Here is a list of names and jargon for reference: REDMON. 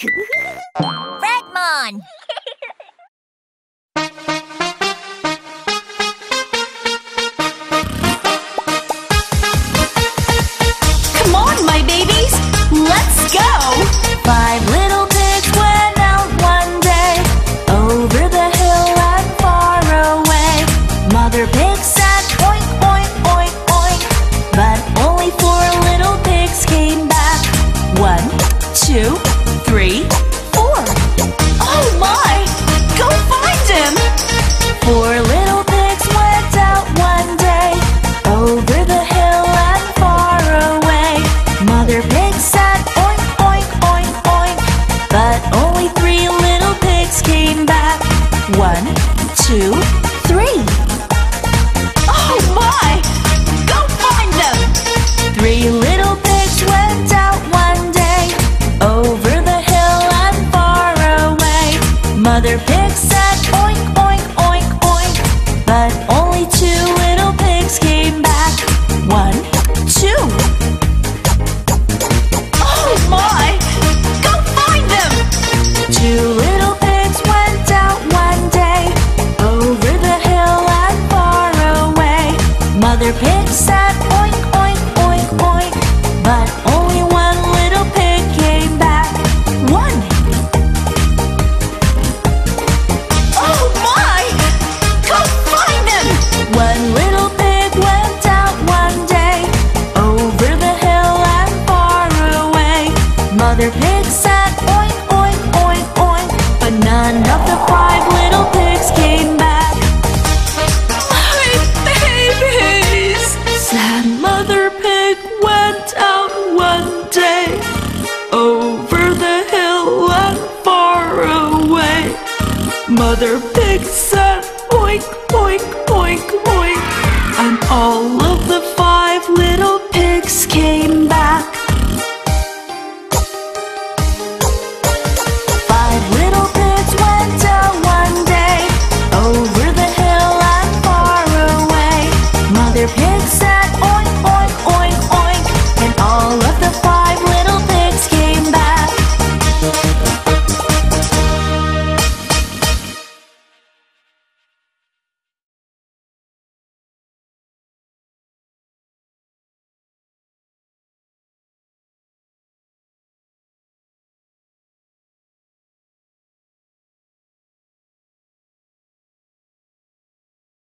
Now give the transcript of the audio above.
REDMON! Come on, my babies! Let's go! 5 little pigs went out one day, over the hill and far away. Mother pig said, oink, oink, oink, oink. But only 4 little pigs came back. 1, 2, 3, 4. Oh my! Go find him! 4 little pigs went out one day, over the hill and far away. Mother pig said, oink, oink, oink, oink. But only 3 little pigs came back. 1, 2, 3. Oh my! Go find them! 3 little pigs went out one day, over the hill and far away. Mother pig said, oink, oink, oink, oink. But only 2 little pigs came back. 1, 2. Oh my! Go find them! 2 little pigs went out one day, over the hill and far away. Mother pig said, oink, oink, oink, oink. But only 1 little pig came back. 1. Oh my! Go find them! 1 little pig went out one day, over the hill and far away. Mother pig said, oink, oink, oink, oink. But none of the 5 little pigs came back. My babies! Sad mother pig went out one day, over the hill and far away. Mother pig said, oink, oink, oink, oink. And all of the 5 little pigs came back. 5 little pigs went out one day, over the hill and far away. Mother pig said,